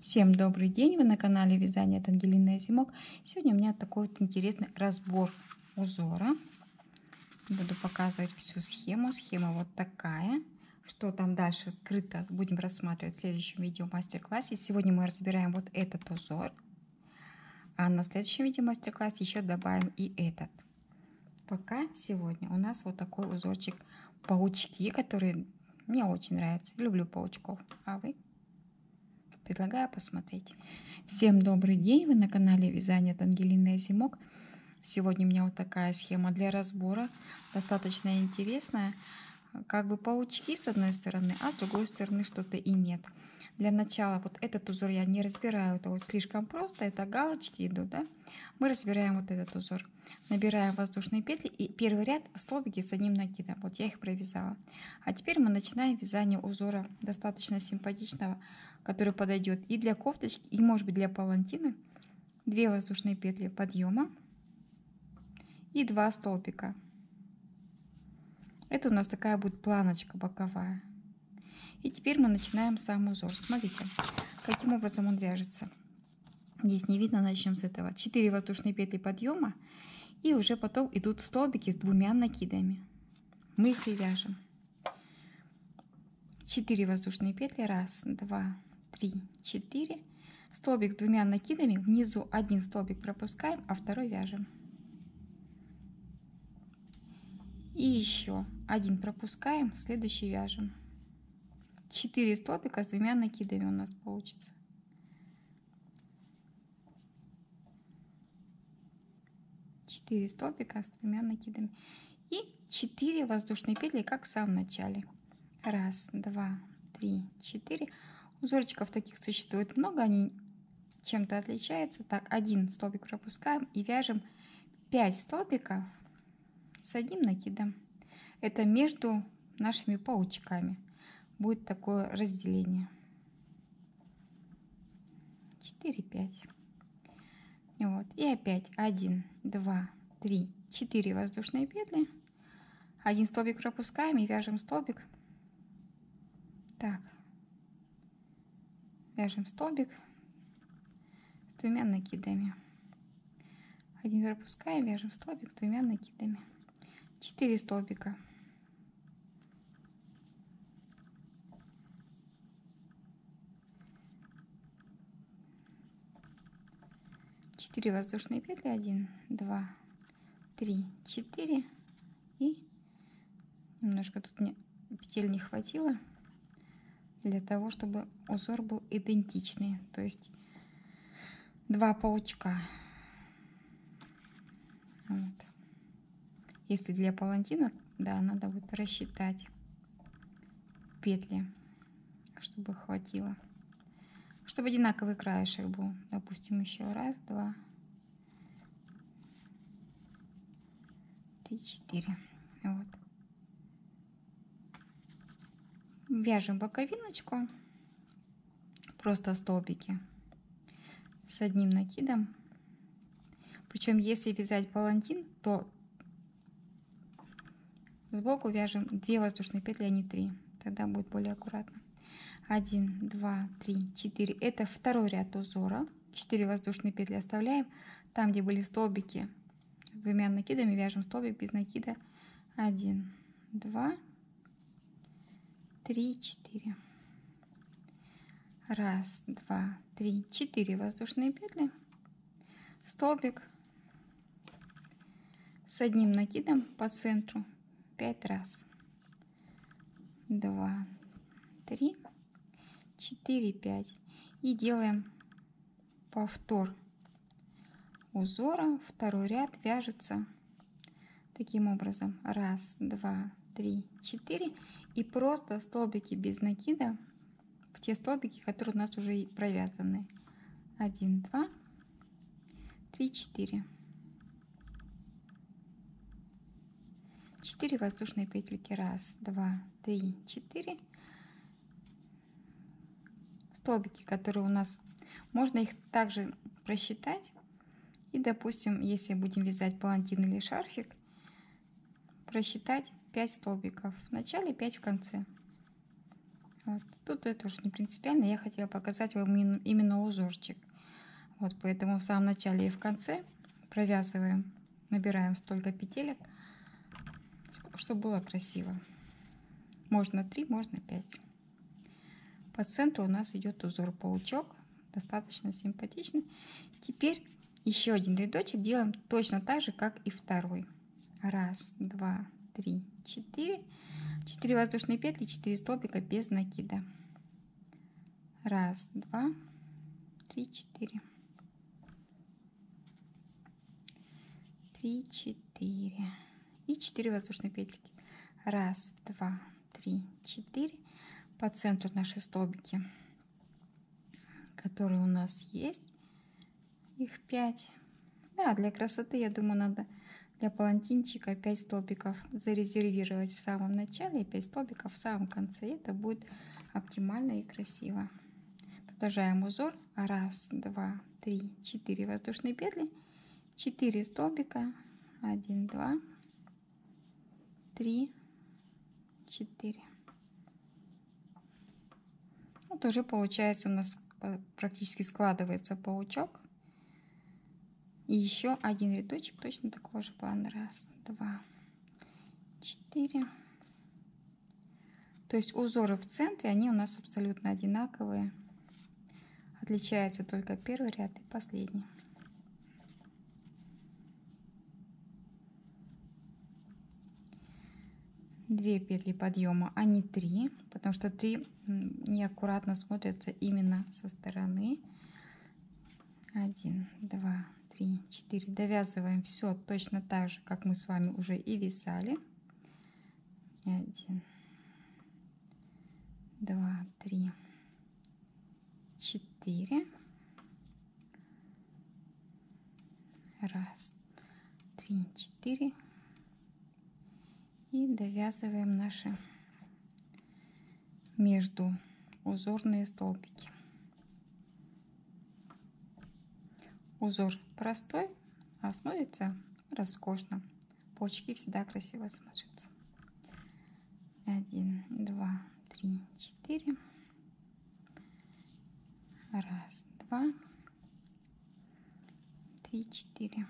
Всем добрый день! Вы на канале Вязание от Ангелины Озимок. Сегодня у меня такой вот интересный разбор узора. Буду показывать всю схему. Схема вот такая. Что там дальше скрыто, будем рассматривать в следующем видео мастер-классе. Сегодня мы разбираем вот этот узор. А на следующем видео мастер-классе еще добавим и этот. Пока сегодня у нас вот такой узорчик паучки, которые мне очень нравятся. Люблю паучков. А вы? Предлагаю посмотреть. Всем добрый день! Вы на канале Вязание от Ангелины Озимок. Сегодня у меня вот такая схема для разбора. Достаточно интересная. Как бы паучки с одной стороны, а с другой стороны что-то и нет. Для начала вот этот узор я не разбираю. Это вот слишком просто. Это галочки идут, да? Мы разбираем вот этот узор. Набираем воздушные петли и первый ряд столбики с одним накидом. Вот я их провязала. А теперь мы начинаем вязание узора достаточно симпатичного, который подойдет и для кофточки, и может быть для палантина. 2 воздушные петли подъема и 2 столбика. Это у нас такая будет планочка боковая. И теперь мы начинаем сам узор. Смотрите, каким образом он вяжется. Здесь не видно, начнем с этого. 4 воздушные петли подъема, и уже потом идут столбики с 2 накидами. Мы их и вяжем. 4 воздушные петли. 1, 2, 3, 4. Столбик с 2 накидами. Внизу 1 столбик пропускаем, а второй вяжем. И еще 1 пропускаем, следующий вяжем. 4 столбика с 2 накидами у нас получится. Столбика с 2 накидами и 4 воздушные петли, как в самом начале. 1, 2, 3, 4. Узорчиков таких существует много, они чем-то отличаются. Так, 1 столбик пропускаем и вяжем 5 столбиков с 1 накидом. Это между нашими паучками будет такое разделение. 4, 5. Вот, и опять 1, 2, 3, 4 воздушные петли, 1 столбик пропускаем и вяжем столбик. Так, вяжем столбик с 2 накидами. 1 пропускаем, вяжем столбик с 2 накидами. 4 столбика. 4 воздушные петли. 1, 2, 3, 4. И немножко тут мне петель не хватило для того, чтобы узор был идентичный. То есть 2 паучка. Вот. Если для палантина, да, надо будет рассчитать петли, чтобы хватило. Чтобы одинаковый краешек был. Допустим, еще 1, 2, 3, 4. Вот. Вяжем боковиночку. Просто столбики с 1 накидом. Причем, если вязать палантин, то сбоку вяжем 2 воздушные петли, а не 3. Тогда будет более аккуратно. 1, 2, 3, 4. Это второй ряд узора. 4 воздушные петли оставляем. Там, где были столбики с 2 накидами, вяжем столбик без накида. 1, 2, 3, 4. 1, 2, 3, 4 воздушные петли. Столбик с 1 накидом по центру 5 раз. 2, 3, 4, 5. И делаем повтор узора. Второй ряд вяжется таким образом. 1, 2, 3, 4. И просто столбики без накида в те столбики, которые у нас уже провязаны. 1, 2, 3, 4. 4 воздушные петельки. 1, 2, 3, 4. Столбики, которые у нас, можно их также просчитать. И, допустим, если будем вязать палантин или шарфик, просчитать 5 столбиков в начале, 5 в конце. Вот. Тут это уже не принципиально, я хотела показать вам именно узорчик. Вот, поэтому в самом начале и в конце провязываем, набираем столько петелек, чтобы было красиво. Можно 3, можно 5. По центру у нас идет узор паучок, достаточно симпатичный. Теперь еще один рядочек делаем точно так же, как и второй. 1, 2, 3, 4. 4 воздушные петли, 4 столбика без накида. 1, 2, 3, 4. 3, 4 и 4 воздушные петли. 1, 2, 3, 4. По центру наши столбики, которые у нас есть, их 5. Да, для красоты, я думаю, надо для палантинчика 5 столбиков зарезервировать в самом начале и 5 столбиков в самом конце. Это будет оптимально и красиво. Продолжаем узор. 1, 2, 3, 4 воздушные петли, 4 столбика, 1, 2, 3, 4. Вот уже получается у нас практически складывается паучок. И еще один рядочек точно такого же плана. 1, 2, 4. То есть узоры в центре, они у нас абсолютно одинаковые. Отличается только первый ряд и последний. Две петли подъема, а не 3, потому что 3 неаккуратно смотрятся именно со стороны. 1, 2, 3, 4. Довязываем все точно так же, как мы с вами уже и вязали. 1, 2, 3, 4. 1, 3, 4. И довязываем наши между узорные столбики. Узор простой, а смотрится роскошно. Паучки всегда красиво смотрятся. 1, 2, 3, 4. 1, 2, 3, 4.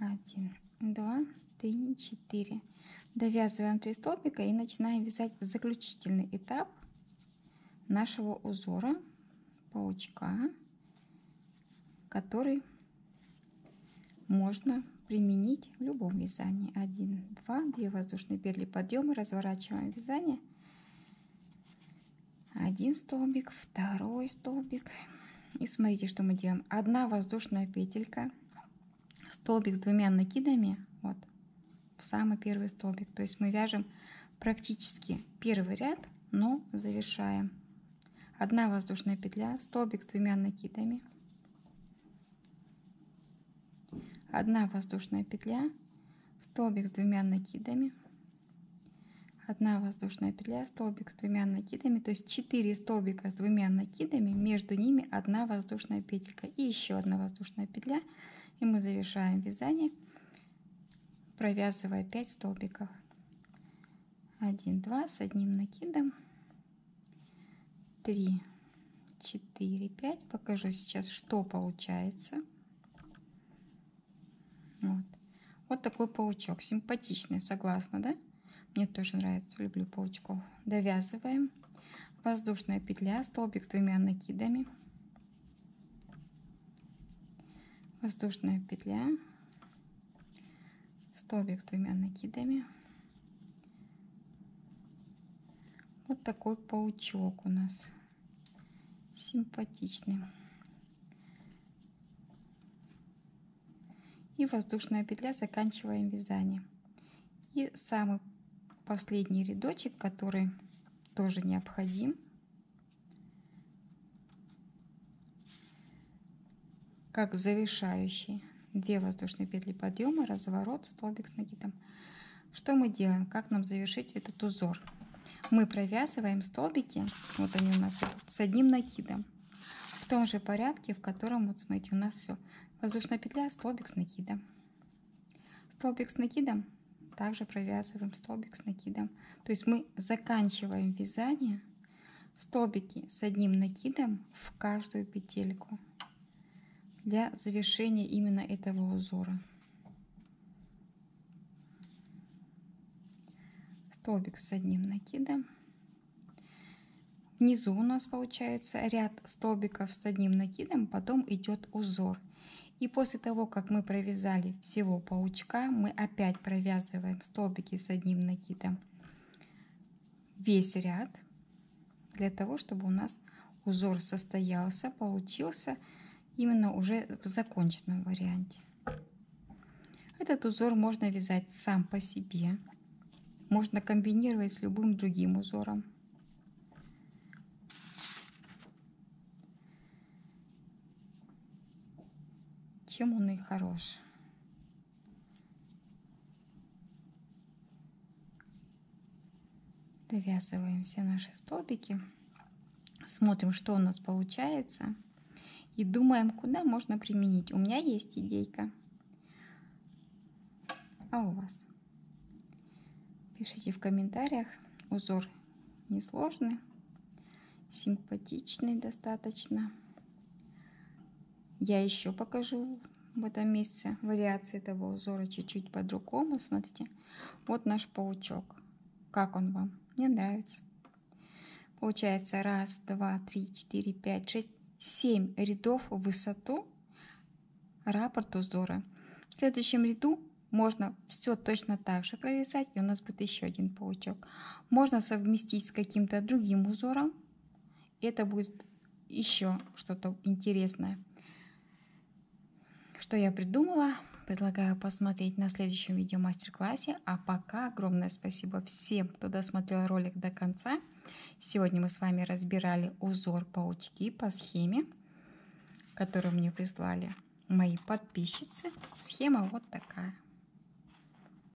Один, два, три, 4. Довязываем 3 столбика и начинаем вязать заключительный этап нашего узора паучка, который можно применить в любом вязании. 1, 2, 2 воздушные петли подъема, разворачиваем вязание. 1 столбик, 2 столбик. И смотрите, что мы делаем. 1 воздушная петелька, столбик с 2 накидами, вот в самый первый столбик. То есть мы вяжем практически первый ряд, но завершаем. 1 воздушная петля, столбик с 2 накидами, 1 воздушная петля, столбик с 2 накидами, 1 воздушная петля, столбик с 2 накидами. То есть 4 столбика с 2 накидами, между ними 1 воздушная петелька и еще 1 воздушная петля. И мы завершаем вязание, провязывая 5 столбиков. 1, 2 с одним накидом, 3, 4, 5. Покажу сейчас, что получается. Вот такой паучок, симпатичный, согласна, да? Мне тоже нравится, люблю паучков. Довязываем. Воздушная петля, столбик с 2 накидами, воздушная петля, столбик с 2 накидами. Вот такой паучок у нас симпатичный. И воздушная петля, заканчиваем вязание. И самый последний рядочек, который тоже необходим, как завершающий. 2 воздушные петли подъема, разворот, столбик с накидом. Что мы делаем? Как нам завершить этот узор? Мы провязываем столбики, вот они у нас идут, с одним накидом, в том же порядке, в котором, вот смотрите, у нас все. Воздушная петля, столбик с накидом, также провязываем столбик с накидом, то есть мы заканчиваем вязание в столбике с одним накидом в каждую петельку для завершения именно этого узора. Столбик с одним накидом. Внизу у нас получается ряд столбиков с одним накидом, потом идет узор. И после того, как мы провязали всего паучка, мы опять провязываем столбики с одним накидом весь ряд, для того, чтобы у нас узор состоялся, получился именно уже в законченном варианте. Этот узор можно вязать сам по себе, можно комбинировать с любым другим узором. Чем он и хорош. Довязываем все наши столбики, смотрим, что у нас получается, и думаем, куда можно применить. У меня есть идейка, а у вас? Пишите в комментариях. Узор несложный, симпатичный достаточно. Я еще покажу в этом месяце вариации этого узора чуть-чуть по-другому. Смотрите, вот наш паучок. Как он вам? Мне нравится. Получается 1, 2, 3, 4, 5, 6, 7 рядов в высоту раппорт узора. В следующем ряду можно все точно так же провязать, и у нас будет еще один паучок. Можно совместить с каким-то другим узором. Это будет еще что-то интересное. Что я придумала, предлагаю посмотреть на следующем видео мастер-классе. А пока огромное спасибо всем, кто досмотрел ролик до конца. Сегодня мы с вами разбирали узор паучки по схеме, которую мне прислали мои подписчицы. Схема вот такая.